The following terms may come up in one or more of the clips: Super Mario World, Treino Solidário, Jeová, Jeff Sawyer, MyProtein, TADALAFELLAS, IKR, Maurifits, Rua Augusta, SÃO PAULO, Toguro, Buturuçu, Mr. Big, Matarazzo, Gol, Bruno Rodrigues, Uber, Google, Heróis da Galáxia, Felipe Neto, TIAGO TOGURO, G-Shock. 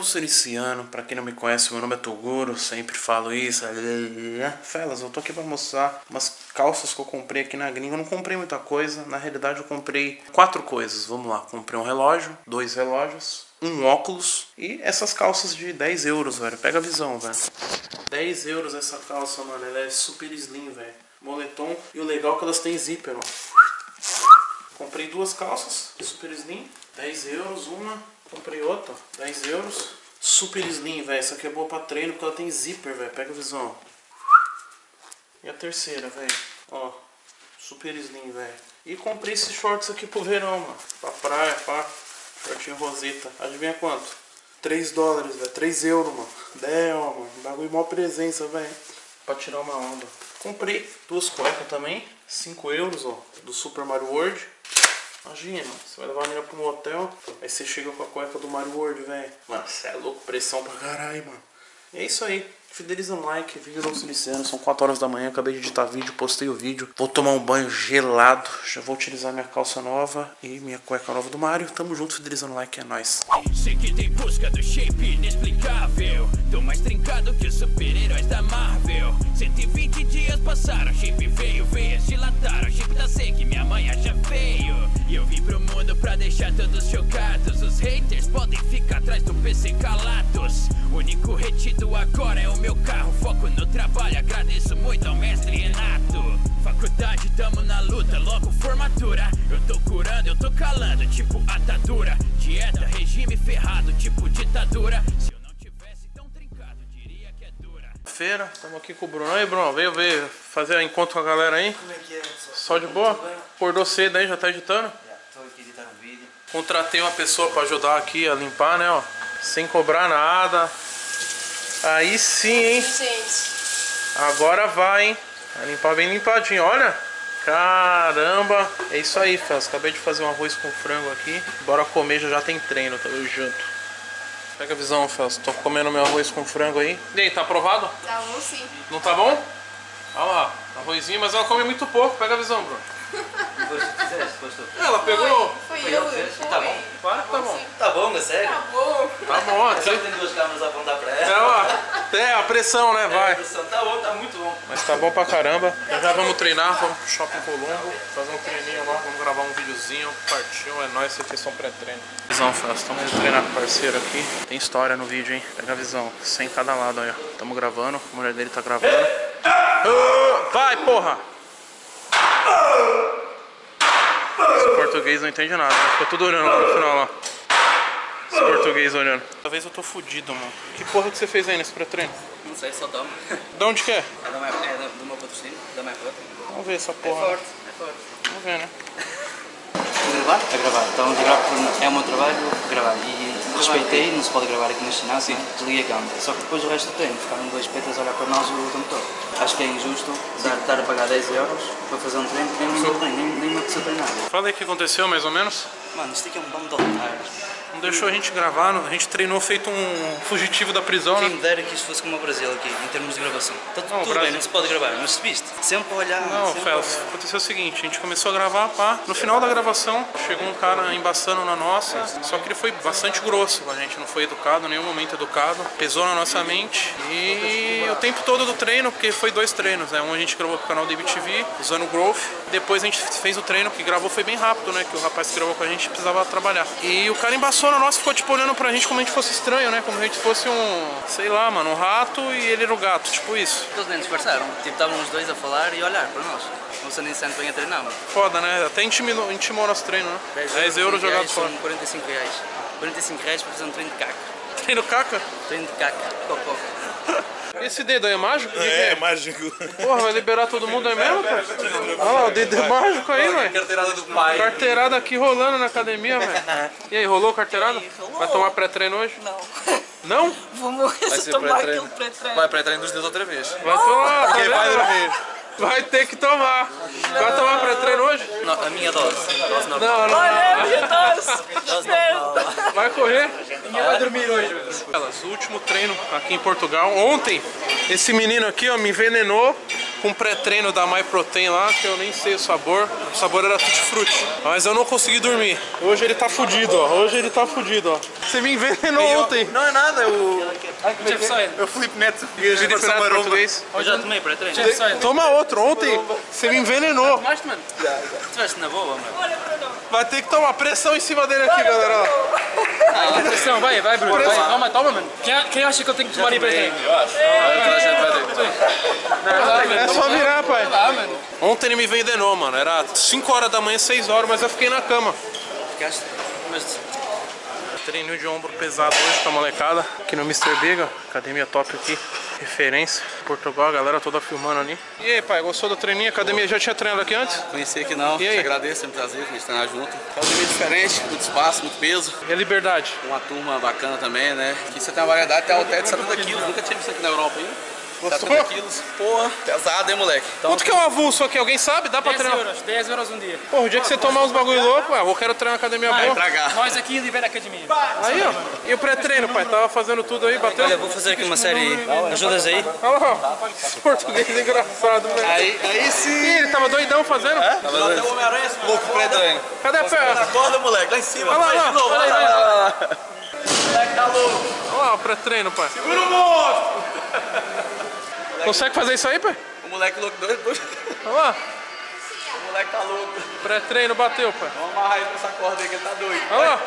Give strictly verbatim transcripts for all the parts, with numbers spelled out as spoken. eu sou iniciano, pra quem não me conhece, meu nome é Toguro, sempre falo isso. Felas, eu tô aqui pra mostrar umas calças que eu comprei aqui na gringa. Eu não comprei muita coisa, na realidade eu comprei quatro coisas, vamos lá. Comprei um relógio, dois relógios, um óculos e essas calças de dez euros, velho. Pega a visão, velho. dez euros essa calça, mano, ela é super slim, velho. Moletom, e o legal é que elas têm zíper, ó. Comprei duas calças, super slim, dez euros, uma, comprei outra, dez euros, super slim, velho, essa aqui é boa pra treino porque ela tem zíper, velho, pega a visão. E a terceira, velho, ó, super slim, velho. E comprei esses shorts aqui pro verão, mano, pra praia, pá, shortinho roseta, adivinha quanto? três dólares, velho, três euros, mano, dez, ó, mano, bagulho maior presença, velho, pra tirar uma onda. Comprei duas cuecas também, cinco euros, ó, do Super Mario World. Imagina, você vai levar a menina pra um hotel, aí você chega com a cueca do Mario World, velho. Mano, você é louco, pressão pra caralho, mano. E é isso aí, fideliza um like, vídeo não se iniciando, são quatro horas da manhã, acabei de editar vídeo, postei o vídeo. Vou tomar um banho gelado, já vou utilizar minha calça nova e minha cueca nova do Mario. Tamo junto, fidelizando o like, é nóis. Sei que tem busca do shape inexplicável, tô mais trincado que os super-heróis da Marvel. cento e vinte dias passaram, shape veio, veias dilataram, shape tá seco, minha mãe acha feio. E eu vim pro mundo pra deixar todos chocados, os haters podem ficar atrás do P C calados. O único retido agora é o meu carro, foco no trabalho, agradeço muito ao mestre Renato. Faculdade, tamo na luta, logo formatura, eu tô curando, eu tô calando, tipo atadura. Dieta, regime ferrado, tipo ditadura. Se eu não tivesse tão trincado, diria que é dura. Feira, tamo aqui com o Bruno. Aí, Bruno, veio, veio fazer encontro com a galera aí. Como é que é? Só de boa? Acordou cedo aí, já tá editando? Já, tô aqui editando o vídeo. Contratei uma pessoa pra ajudar aqui a limpar, né, ó. Sem cobrar nada. Aí sim, hein? Agora vai, hein? Vai limpar bem limpadinho, olha. Caramba, é isso aí, Faz. Acabei de fazer um arroz com frango aqui. Bora comer, já já tem treino, tá junto. Pega a visão, Faz. Tô comendo meu arroz com frango aí. E aí, tá aprovado? Tá bom, sim. Não tá bom? Olha lá, arrozinho, mas ela come muito pouco. Pega a visão, Bruno. Ela pegou. Foi, foi eu, eu foi. Tá bom? Claro que tá bom. Tá bom, é sério? Tá bom. Tá bom. É só que tem duas câmeras a apontar pra ela. Então, ó, é, a pressão, né? Vai. É, a pressão tá bom, tá muito bom. Mas tá bom pra caramba. Já já vamos treinar, vamos pro Shopping Colombo, fazer um treininho lá, vamos gravar um videozinho, partiu, é nóis, vocês são pré-treino. Visão, Faz, tamo indo treinar com o parceiro aqui. Tem história no vídeo, hein? Pega a visão, cem cada lado aí, ó. Tamo gravando, a mulher dele tá gravando. Vai, porra! Esse português não entende nada, né? Ficou tudo olhando lá no final lá. Esse português olhando. Talvez eu tô fudido, mano. Que porra que você fez aí nesse pré-treino? Não sei, só tomo. De onde que é? É da MyProtein, da MyProtein. Vamos ver essa porra. É forte, é forte. Vamos ver, né? É gravar? É gravar. Então é o meu trabalho gravar. E respeitei, não se pode gravar aqui no ginásio, né? Desliguei a câmera. Só que depois o resto do treino ficaram dois petas a olhar para nós o tempo todo. Acho que é injusto dar, dar a pagar dez euros para fazer um treino que nem me treino, nem, nem me precisa treinar. Fala aí o que aconteceu mais ou menos. Mano, isto aqui é um bando de otários. Não deixou a gente gravar, a gente treinou feito um fugitivo da prisão. Quem né? dera que isto fosse como o Brasil aqui, em termos de gravação. Tá tudo não, Brasil... bem, não se pode gravar, mas subiste. Sempre a olhar. Não, Fels, aconteceu o seguinte, a gente começou a gravar, pá. No final da gravação, chegou um cara embaçando na nossa, só que ele foi bastante grosso com a gente, não foi educado, em nenhum momento educado. Pesou na nossa mente. E o tempo todo do treino, porque foi dois treinos, né? Um a gente gravou pro canal do I B T V, usando o Growth. Depois a gente fez o treino, que gravou foi bem rápido, né? Que o rapaz que gravou com a gente precisava trabalhar. E o cara embaçou na nossa, ficou tipo olhando pra gente como a gente fosse estranho, né? Como a gente fosse um, sei lá, mano, um rato e ele era um gato, tipo isso. Todos nem disfarçaram, tipo, estavam os dois a falar e a olhar pra nós. Não sei nem se bem a treinar, mano. Foda, né? Até intimidou, intimou nosso treino, né? dez euros jogados fora. quarenta e cinco reais. quarenta e cinco reais pra fazer um treino de caca. Treino caca? Treino de caca, cococa. Esse dedo aí é mágico? É, é, é mágico. Porra, vai liberar todo mundo aí mesmo, cara? Olha lá, o dedo é mágico aí, velho. Carteirada do pai. Carteirada aqui rolando na academia, velho. E aí, rolou carteirada? Vai tomar pré-treino hoje? Não. Não? Vou morrer se tomar aquele pré-treino. Vai pré-treino dos dedos outra vez. Vai tomar, tá vendo? Vai dormir. Vai ter que tomar. Não. Vai tomar pré-treino hoje? Não, a minha dose. dose não, não, não. Olha a minha dose. Vai correr? Ninguém vai dormir hoje. Elas, último treino aqui em Portugal. Ontem, esse menino aqui, ó, me envenenou. com pré-treino da MyProtein lá, que eu nem sei o sabor. O sabor era tutti-frutti, mas eu não consegui dormir. Hoje ele tá fudido, ó. Hoje ele tá fudido, ó. Você me envenenou eu, ontem. Não é nada, eu... Ai, que Jeff Sawyer. É o Felipe Neto. E a gente foi uma romba. Eu já tomei pré-treino. Toma outro. Ontem você me envenenou. Tomaste, mano? Já, já. Estiveste na boa, mano. Olha pra nós. Vai ter que tomar pressão em cima dele aqui, galera. Ah, pressão, vai, vai, Bruno. Vai. Toma, toma, mano. Quem, quem acha que eu tenho que tomar pré-treino? Eu acho. É só virar, pai. Ontem ele me envenenou, mano. Era cinco horas da manhã, seis horas, mas eu fiquei na cama. Ficaste? Treininho de ombro pesado hoje pra molecada, aqui no mister Big, academia top aqui, referência, Portugal, a galera toda filmando ali. E aí, pai, gostou do treininho? Academia já tinha treinado aqui antes? Conheci aqui não, e aí? Te agradeço, é um prazer a gente treinar junto. Academia diferente, muito espaço, muito peso. E a liberdade? Uma turma bacana também, né? Aqui você tem uma variedade até até de setenta quilos, nunca tive isso aqui na Europa ainda. Gostou? setenta quilos, porra, pesado, hein, moleque? Então, quanto que é um avulso aqui? Alguém sabe? Dá pra treinar? dez euros, dez euros um dia. Porra, o dia que você tomar uns bagulho louco, ué, eu quero treinar academia boa. Nós aqui libera a academia. Aí, ó. E o pré-treino, pai? Tava fazendo tudo aí, bateu? Olha, vou fazer aqui uma série. Ajudas aí? Olha lá, ó. Esse português é engraçado, velho. Aí, aí sim. Ih, ele tava doidão fazendo? É? Tava doidão. Louco pré-treino. Cadê a perna? Na corda, moleque, lá em cima. Olha lá, olha lá. Moleque tá louco. Olha lá o pré-treino, pai. Segura o monstro. Consegue fazer isso aí, pai? O moleque louco doido, doido. Olha lá. O moleque tá louco. Pré-treino bateu, pai. Vamos amarrar ele nessa corda aí que ele tá doido. Olha lá.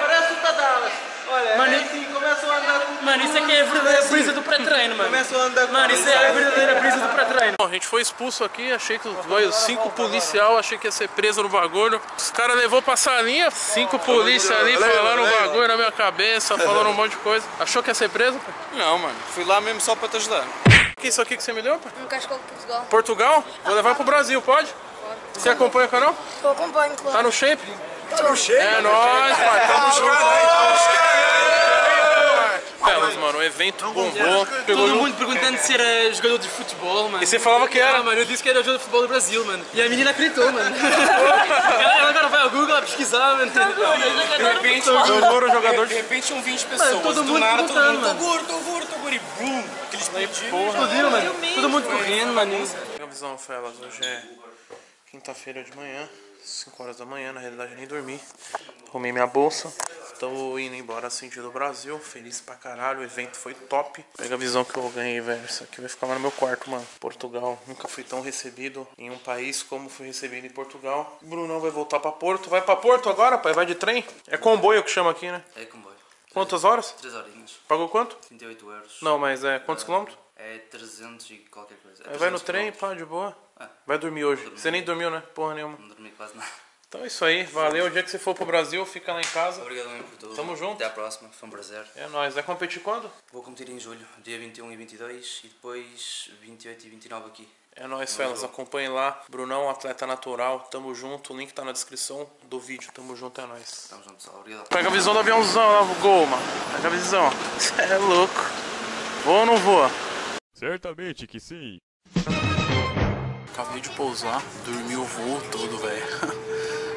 Parece o Tadalas. Olha, mano, assim, começou a andar com... Mano, isso aqui é a verdadeira brisa do pré-treino, mano. Começou a andar com... Mano, isso é a verdadeira brisa do pré-treino. Bom, a gente foi expulso aqui, achei que os cinco policial, achei que ia ser preso no bagulho. Os caras levou pra salinha, cinco polícia ali, falaram um bagulho na minha cabeça, falaram um monte de coisa. Achou que ia ser preso? Não, mano. Fui lá mesmo só pra te ajudar. O que é isso aqui que você me deu? Um cachecol de Portugal. Portugal? Vou levar pro Brasil, pode? Pode. Você acompanha o canal? Eu acompanho, claro. Tá no shape? Tá no shape? É nóis, pai. Tamo junto. Mano, o evento bombou. Todo mundo perguntando se era jogador de futebol, mano. E você falava que era? Ah, mano, eu disse que era jogador de futebol do Brasil, mano. E a menina acreditou, mano. Ela agora vai ao Google pesquisar, mano. De repente, um jogador de repente um vinte pessoas. Todo mundo perguntando, mano. Toguro, Toguro, Toguro e blum. Aqueles explodiram, mano. Todo mundo correndo, mano. Minha visão, Felas, hoje é quinta-feira de manhã, cinco horas da manhã, na realidade eu nem dormi. Arrumei minha bolsa. Tô indo embora assim do Brasil, feliz pra caralho, o evento foi top. Pega a visão que eu ganhei, velho. Isso aqui vai ficar lá no meu quarto, mano. Portugal, nunca fui tão recebido em um país como fui recebido em Portugal. O Brunão vai voltar pra Porto. Vai pra Porto agora, pai? Vai de trem? É comboio que chama aqui, né? É comboio. Quantas horas? Três horinhas. Pagou quanto? trinta e oito euros. Não, mas é quantos é, quilômetros? É trezentos e qualquer coisa. É, vai no trem, pá, de boa. É. Vai dormir hoje. Dormir. Você nem dormiu, né? Porra nenhuma. Não dormi quase nada. Então é isso aí, valeu, o dia que você for pro Brasil, fica lá em casa. Obrigado mesmo por tudo. Tamo junto. Até a próxima, foi um prazer. É nóis, vai competir quando? Vou competir em julho, dia vinte e um e vinte e dois e depois vinte e oito e vinte e nove aqui. É nóis, Felas, acompanhe lá, Brunão, atleta natural, tamo junto, o link tá na descrição do vídeo, tamo junto, é nóis. Tamo junto, pessoal, obrigado. Pega a visão do aviãozão lá, Gol, mano, pega a visão, cê é louco. Voa ou não voa? Certamente que sim. Acabei de pousar, dormi o voo todo, velho.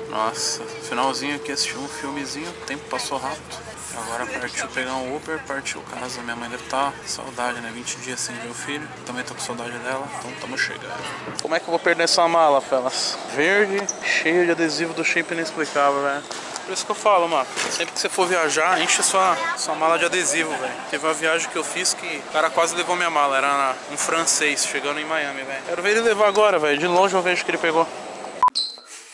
Nossa, finalzinho aqui assisti um filmezinho, o tempo passou rápido. Agora partiu pegar um Uber, partiu casa. Minha mãe deve estar com saudade, né? vinte dias sem ver o filho. Também tô com saudade dela, então tamo chegando. Como é que eu vou perder essa mala, Felas? Verde, cheio de adesivo do shape inexplicável, velho. Por isso que eu falo, mano. Sempre que você for viajar, enche sua, sua mala de adesivo, velho. Teve uma viagem que eu fiz que o cara quase levou minha mala. Era um francês chegando em Miami, velho. Quero ver ele levar agora, velho. De longe eu vejo que ele pegou.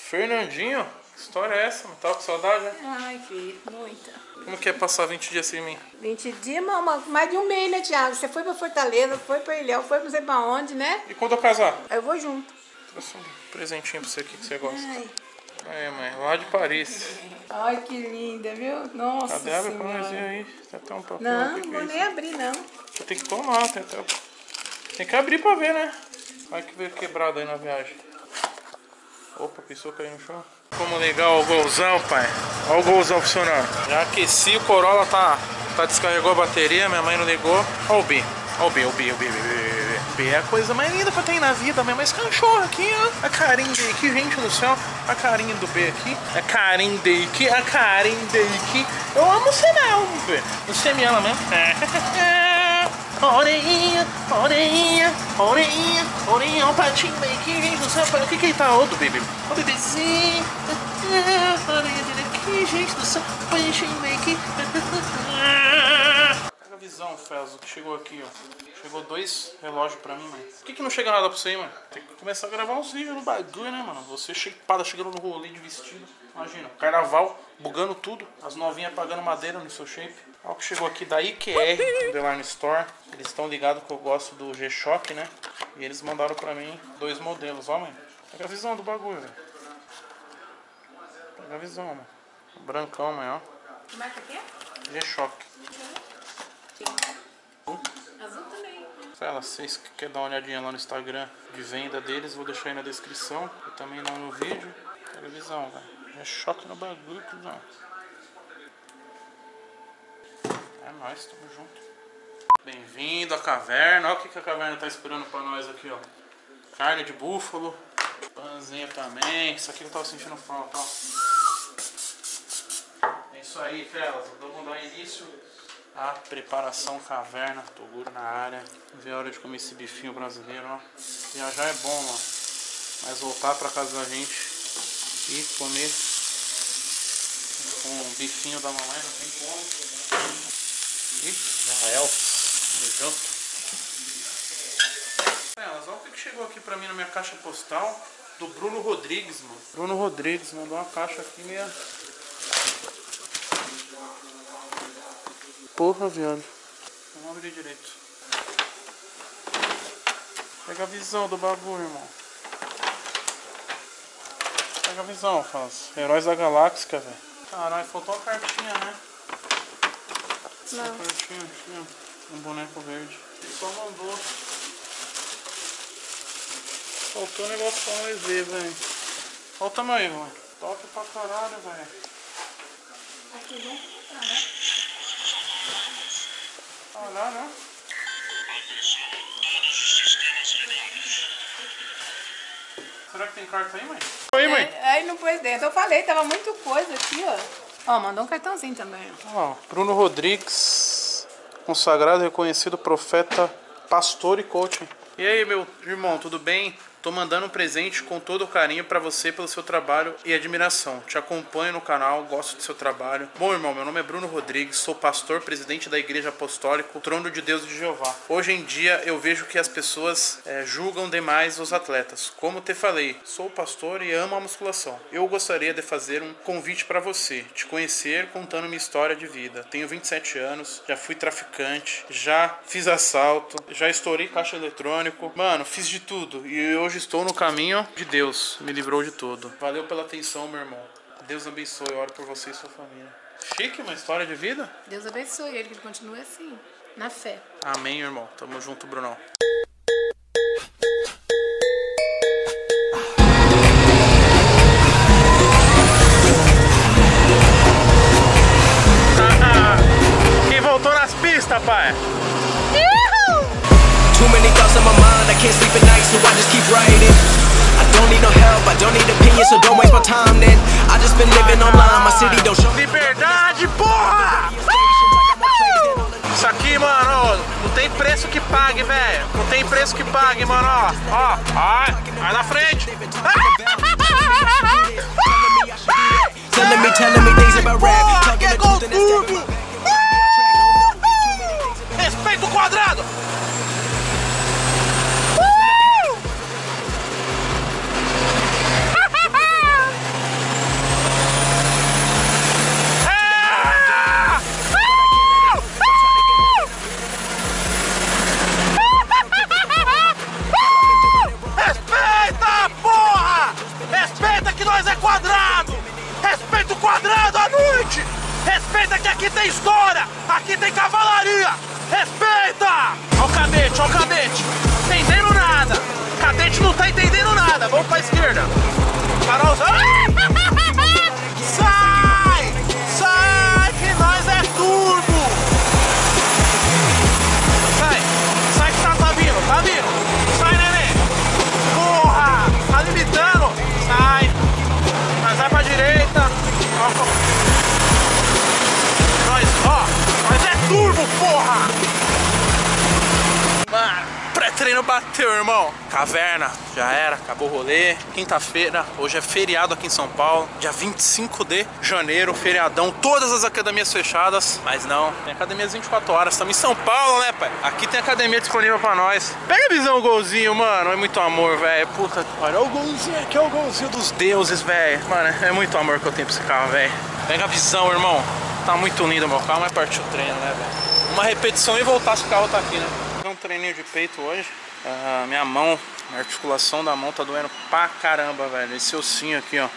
Fernandinho? Que história é essa? Tava com saudade, né? Ai, filho, muita. Como que é passar vinte dias sem mim? vinte dias, mamãe, mais de um mês, né, Thiago? Você foi pra Fortaleza, foi pra Ilhéu, foi não sei pra onde, né? E quando eu casar? Eu vou junto. Trouxe um presentinho pra você aqui que você gosta. Ai. Aí, mãe, lá de Paris. Ai, que linda, viu? Nossa Cadê senhora. Cadê a água pra aí? Tem até um papel. Não, não vou nem abrir, não. Eu tenho que tomar, tem até... Tem que abrir pra ver, né? Olha que veio quebrado aí na viagem. Opa, pensou que caiu no chão. Como legal o Golzão, pai. Olha o Golzão funcionando. Já aqueci, o Corolla tá, tá descarregou a bateria, minha mãe não ligou. Olha o B. Olha o B, o B, o B, o B, o B. É a coisa mais linda que eu tenho na vida, minha mãe. Esse cachorro aqui, ó. A Karen Dake, gente do céu. A carinha do B aqui. A Karen Dake, a Karen Dake. Eu amo você não, B. Você me ama mesmo? Orelhinha, orelhinha, orelhinha, orelhinha, o patinho meio que vem do céu. O que que ele tá? Outro bebê. O bebezinho. A orelhinha dele aqui, gente do céu. O patinho meio que. Pega a visão, Fezo, que chegou aqui, ó. Chegou dois relógios pra mim, mano. Por que que não chega nada pra você aí, mano? Tem que começar a gravar uns vídeos no bagulho, né, mano? Você chepada chegando no rolê de vestido. Imagina, carnaval, bugando tudo. As novinhas pagando madeira no seu shape. Olha o que chegou aqui da I K R, The Lime Store. Eles estão ligados que eu gosto do G-Shock, né? E eles mandaram pra mim dois modelos, ó, mano. Pega a visão do bagulho, velho. Pega a visão, mano. Brancão, mano, ó. Que marca que é? G-Shock. Azul? Azul também. Sei lá, vocês que querem dar uma olhadinha lá no Instagram de venda deles, vou deixar aí na descrição. E também lá no vídeo. Pega a visão, velho. G-Shock no bagulho, cuzão. É nóis, tamo junto. Bem-vindo à caverna. Olha o que, que a caverna tá esperando pra nós aqui, ó. Carne de búfalo. Panzinha também. Isso aqui eu tava sentindo falta, ó. É isso aí, fellas. Vamos dar início à preparação caverna. Toguro na área. Vê a hora de comer esse bifinho brasileiro, ó. Viajar é bom, ó. Mas voltar pra casa da gente e comer com o bifinho da mamãe não tem como. Israel, tamo junto. Elas, olha o que chegou aqui pra mim na minha caixa postal do Bruno Rodrigues, mano. Bruno Rodrigues mandou uma caixa aqui meia. Porra, viado. Vamos abrir direito. Pega a visão do bagulho, irmão. Pega a visão, faz. Heróis da Galáxia, velho. Caralho, faltou uma cartinha, né? Não. Essa cartinha aqui, ó. Um boneco verde. Ele só mandou. Faltou um negócio pra nós ver, velho. Olha o tamanho, mano. Top pra caralho, velho. Aqui dentro? Ah, né? Olha, né? Será que tem carta aí, mãe? Aí, mãe. É, aí não pôs dentro. Eu falei, tava muito coisa aqui, ó. Ó, oh, mandou um cartãozinho também. Ó, oh, Bruno Rodrigues, consagrado, reconhecido profeta, pastor e coach. E aí, meu irmão, tudo bem? Tô mandando um presente com todo o carinho pra você pelo seu trabalho e admiração. Te acompanho no canal, gosto do seu trabalho. Bom, irmão, meu nome é Bruno Rodrigues, sou pastor, presidente da Igreja Apostólica, Trono de Deus de Jeová. Hoje em dia eu vejo que as pessoas é, julgam demais os atletas. Como te falei, sou pastor e amo a musculação. Eu gostaria de fazer um convite pra você, te conhecer contando minha história de vida. Tenho vinte e sete anos, já fui traficante, já fiz assalto, já estourei caixa eletrônico. Mano, fiz de tudo e hoje estou no caminho de Deus, me livrou de tudo. Valeu pela atenção, meu irmão. Deus abençoe, eu oro por você e sua família. Chique, uma história de vida? Deus abençoe ele, que ele continue assim, na fé. Amém, irmão. Tamo junto, Brunão. Quem voltou nas pistas, pai? Too many thoughts on my mind, I can't sleep at night, so I just keep writing. I don't need no help, I don't need opinions, so don't waste my time then. I just been living online, my city don't show me. Liberdade, porra! Isso aqui, mano, não tem preço que pague, velho. Não tem preço que pague, mano, ó. Ó, vai, vai na frente. Telling me, telling me things about rap. Porra, que é gol tudo! Respeita o quadrado! Turbo, porra! treino bateu, irmão. Caverna, já era, acabou o rolê. Quinta-feira, hoje é feriado aqui em São Paulo, dia vinte e cinco de janeiro, feriadão, todas as academias fechadas. Mas não, tem academia às vinte e quatro horas, estamos em São Paulo, né, pai? Aqui tem academia disponível pra nós. Pega a visão, golzinho, mano, é muito amor, velho. Puta que pariu, olha o golzinho aqui, é o golzinho dos deuses, velho. Mano, é muito amor que eu tenho pra esse carro, velho. Pega a visão, irmão. Tá muito lindo, meu carro, mas partiu o treino, né, velho? Uma repetição e voltar se o carro tá aqui, né? Um treininho de peito hoje. Uh, minha mão, a articulação da mão tá doendo pra caramba, velho. Esse ossinho aqui, ó,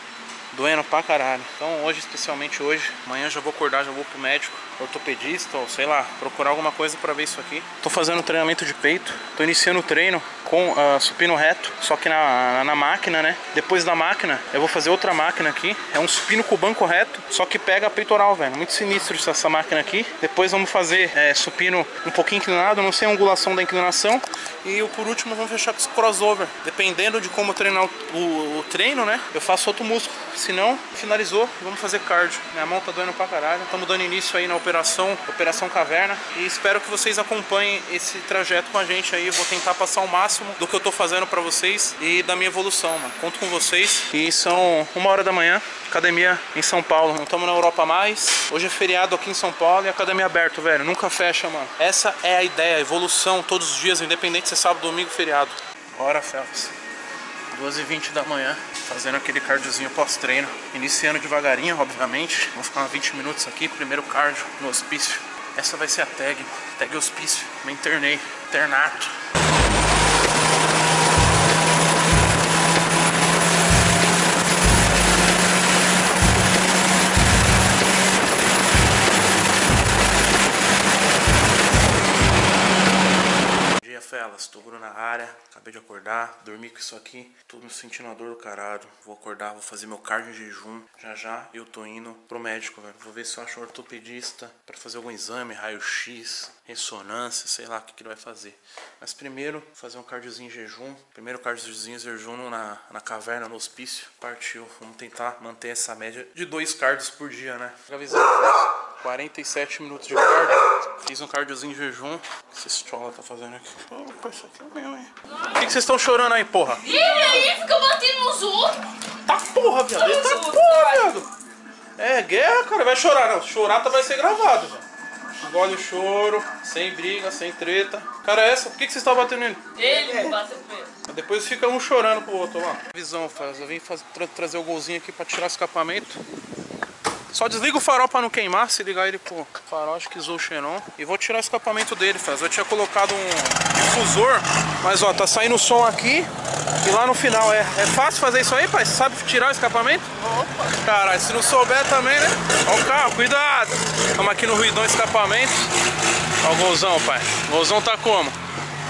doendo pra caralho. Então hoje, especialmente hoje, amanhã já vou acordar, já vou pro médico, ortopedista, ou sei lá, procurar alguma coisa pra ver isso aqui. Tô fazendo treinamento de peito, tô iniciando o treino com uh, supino reto, só que na, na máquina, né? Depois da máquina, eu vou fazer outra máquina aqui, é um supino com banco reto, só que pega peitoral, velho. Muito sinistro essa máquina aqui. Depois vamos fazer é, supino um pouquinho inclinado, não sei a angulação da inclinação. E por último, vamos fechar com esse crossover. Dependendo de como treinar o, o, o treino, né? Eu faço outro músculo. Se não, finalizou, vamos fazer cardio. Minha mão tá doendo pra caralho. Estamos dando início aí na operação, operação caverna. E espero que vocês acompanhem esse trajeto com a gente aí. Eu vou tentar passar o máximo do que eu tô fazendo pra vocês e da minha evolução, mano. Conto com vocês. E são uma hora da manhã, academia em São Paulo. Não estamos na Europa mais. Hoje é feriado aqui em São Paulo e academia aberta, velho. Nunca fecha, mano. Essa é a ideia, a evolução todos os dias, independente se é sábado, domingo, feriado. Bora, Felps. duas e vinte da manhã, fazendo aquele cardiozinho pós-treino. Iniciando devagarinho, obviamente. Vou ficar vinte minutos aqui, primeiro cardio no hospício. Essa vai ser a tag, tag hospício. Me internei, internato. Toguro na área, acabei de acordar, dormi com isso aqui, tô me sentindo a dor do caralho. Vou acordar, vou fazer meu cardio em jejum. Já já eu tô indo pro médico, velho. Vou ver se eu acho um ortopedista pra fazer algum exame, raio-x, ressonância, sei lá o que que ele vai fazer. Mas primeiro, fazer um cardiozinho em jejum. Primeiro cardiozinho em jejum na, na caverna, no hospício. Partiu, vamos tentar manter essa média de dois cardios por dia, né? quarenta e sete minutos de cardio. Fiz um cardiozinho em jejum. O que esse chola tá fazendo aqui? Opa, isso aqui é meu, hein? Por que que vocês estão chorando aí, porra? Vive aí, fica batendo nos outros. Tá porra, viado. Tá porra, viado. É guerra, cara. Vai chorar, não. Chorar tá, vai ser gravado, velho. Engole o choro, sem briga, sem treta. Cara, essa, por que que vocês estão batendo nele? Ele bateu primeiro. Depois fica um chorando pro outro, lá. Visão, faz. Eu vim fazer, tra trazer o golzinho aqui pra tirar o escapamento. Só desliga o farol pra não queimar, se ligar ele pro farol, acho que zoou o xenon. E vou tirar o escapamento dele, faz. Eu tinha colocado um difusor, mas ó, tá saindo o som aqui e lá no final. É, é fácil fazer isso aí, pai? Você sabe tirar o escapamento? Opa! Caralho, se não souber também, né? Ó o carro, cuidado! Estamos aqui no ruidão escapamento. Ó o golzão, pai. O golzão tá como?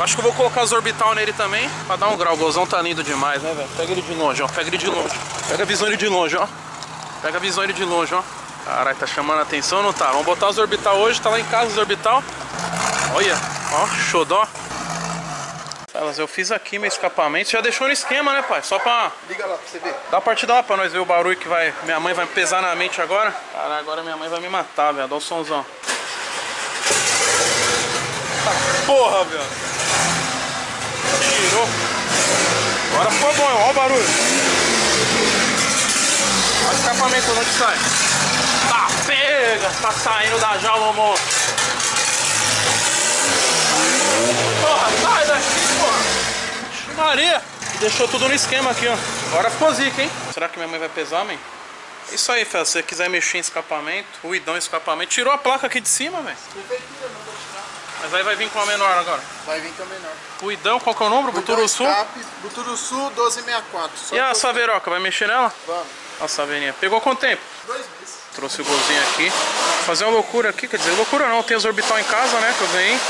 Acho que eu vou colocar os orbital nele também, pra dar um grau. O golzão tá lindo demais, né, velho? Pega ele de longe, ó. Pega ele de longe. Pega a visão ele de longe, ó. Pega a visão ele de longe, ó. Caralho, tá chamando a atenção ou não tá? Vamos botar os orbital hoje, tá lá em casa os orbital. Olha, ó, xodó. Eu fiz aqui meu escapamento. Já deixou no esquema, né, pai? Só pra... Liga lá pra você ver. Dá a partida lá pra nós ver o barulho que vai... Minha mãe vai pesar na mente agora. Caralho, agora minha mãe vai me matar, velho. Dá o somzão. Tá porra, velho. Tirou. Agora ficou bom, ó o barulho. Olha o escapamento onde sai. Tá, pega! Tá saindo da jaula, monstro. Porra, sai daqui, porra! Maria! Deixou tudo no esquema aqui, ó. Agora ficou zica, hein? Será que minha mãe vai pesar, mãe? É isso aí, Fel. Se você quiser mexer em escapamento, ruidão em escapamento. Tirou a placa aqui de cima, velho? Prefeitura, não vou tirar. Mas aí vai vir com a menor agora? Vai vir com a menor. Ruidão, qual que é o número? Buturuçu? Buturuçu doze sessenta e quatro. E a Saveroca, vai mexer nela? Vamos. Nossa, Aveninha. Pegou quanto tempo? Dois meses. Trouxe o golzinho aqui. Fazer uma loucura aqui, quer dizer, loucura não. Tem os orbital em casa, né, que eu ganhei.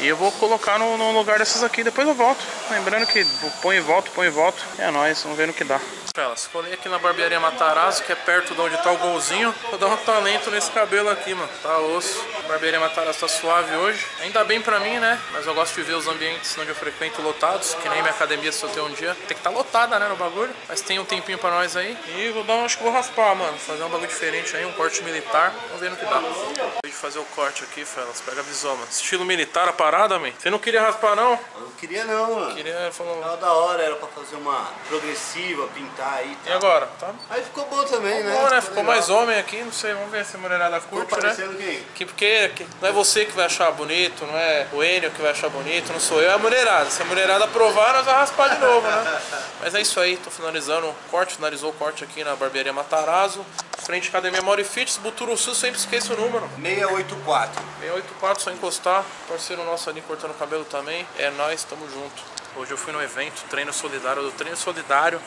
E eu vou colocar no, no lugar dessas aqui. Depois eu volto. Lembrando que põe e volto, põe e volto. É nóis, vamos ver no que dá. Elas, colei aqui na barbearia Matarazzo, que é perto de onde tá o golzinho. Vou dar um talento nesse cabelo aqui, mano. Tá osso. A barbearia Matarazzo tá suave hoje. Ainda bem pra mim, né? Mas eu gosto de ver os ambientes onde eu frequento lotados. Que nem minha academia, se eu tenho um dia. Tem que estar tá lotada, né, no bagulho. Mas tem um tempinho pra nós aí. E vou dar um, acho que vou raspar, mano. Fazer um bagulho diferente aí, um corte militar. Vamos ver no que dá. Acabei de fazer o corte aqui, Felas. Pega a visão, mano. Estilo militar a parada, man. Você não queria raspar, não? Eu não queria, não, mano. Queria, falou... Era da hora, era pra fazer uma progressiva, pintar. Aí, tá. E agora? Tá. Aí ficou bom também, ficou né? Bom, né? Ficou, ficou mais homem aqui, não sei, vamos ver se a mulherada curte, né? Quem? Que, porque que, não é você que vai achar bonito, não é o Enio que vai achar bonito, não sou eu, é a mulherada. Se a mulherada aprovar, nós vamos raspar de novo, né? Mas é isso aí, tô finalizando o corte, finalizou o corte aqui na barbearia Matarazzo, frente à academia Maurifits, Buturuçu, sempre esqueço o número. seiscentos e oitenta e quatro. seiscentos e oitenta e quatro, só encostar, parceiro nosso ali cortando o cabelo também, é nóis, tamo junto. Hoje eu fui no evento, treino solidário, do Treino Solidário.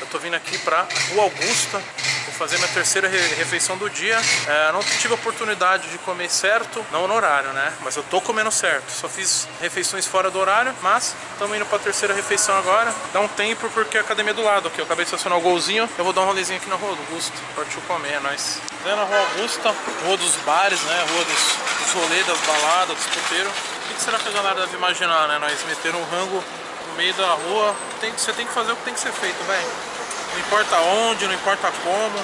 Eu tô vindo aqui pra Rua Augusta, vou fazer minha terceira re refeição do dia. É, não tive a oportunidade de comer certo, não no horário, né? Mas eu tô comendo certo, só fiz refeições fora do horário, mas estamos indo pra terceira refeição agora. Dá um tempo porque a academia é do lado aqui, eu acabei de estacionar o golzinho. Eu vou dar um rolezinho aqui na Rua Augusta, partiu comer, é nóis. É na Rua Augusta, Rua dos Bares, né? Rua dos, dos rolês, das baladas, dos puteiros. O que, que será que a galera deve imaginar, né? Nós meter um rango meio da rua, tem, você tem que fazer o que tem que ser feito, velho. Não importa onde, não importa como.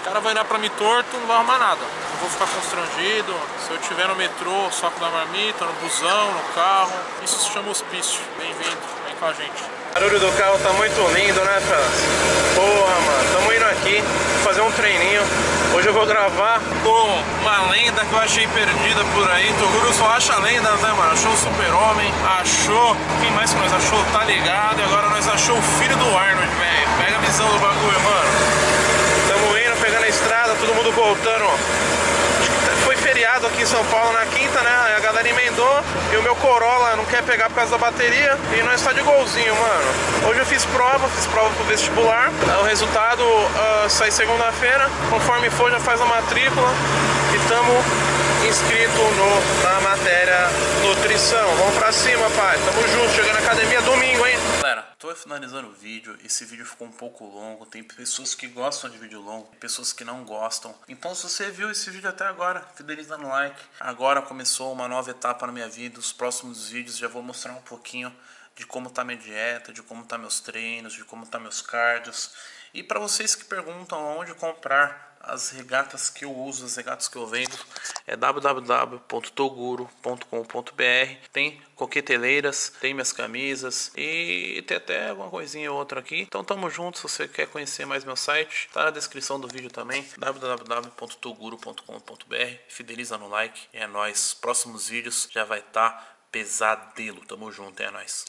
O cara vai olhar pra mim torto, não vai arrumar nada. Não vou ficar constrangido. Se eu estiver no metrô, saco da marmita, no busão, no carro. Isso se chama hospício. Bem-vindo, vem com a gente. O barulho do carro tá muito lindo, né, Felas? Porra, mano, tamo indo aqui fazer um treininho. Hoje eu vou gravar com uma lenda que eu achei perdida por aí. Toguro só acha lendas, né, mano? Achou o Super-Homem, achou... Quem mais que nós achou? Tá ligado? E agora nós achou o filho do Arnold, velho. Pega a visão do bagulho, mano. Tamo indo, pegando a estrada, todo mundo voltando. Acho que foi feriado aqui em São Paulo na quinta, né? A galera emendou e o meu Corolla não quer pegar por causa da bateria. E nós tá de golzinho, mano. Hoje eu fiz prova, fiz prova pro vestibular. O resultado... Uh, sair segunda-feira, conforme for já faz a matrícula e estamos inscrito no, na matéria nutrição. Vamos pra cima, pai, tamo junto, chegando na academia domingo, hein? Galera, tô finalizando o vídeo, esse vídeo ficou um pouco longo, tem pessoas que gostam de vídeo longo, tem pessoas que não gostam. Então se você viu esse vídeo até agora, fideliza no like. Agora começou uma nova etapa na minha vida, os próximos vídeos já vou mostrar um pouquinho de como tá minha dieta, de como tá meus treinos, de como tá meus cardios. E para vocês que perguntam onde comprar as regatas que eu uso, as regatas que eu vendo, é w w w ponto toguro ponto com ponto b r. Tem coqueteleiras, tem minhas camisas e tem até alguma coisinha ou outra aqui. Então tamo junto, se você quer conhecer mais meu site, tá na descrição do vídeo também, w w w ponto toguro ponto com ponto b r. Fideliza no like, é nóis. Próximos vídeos já vai estar tá pesadelo. Tamo junto, é nóis.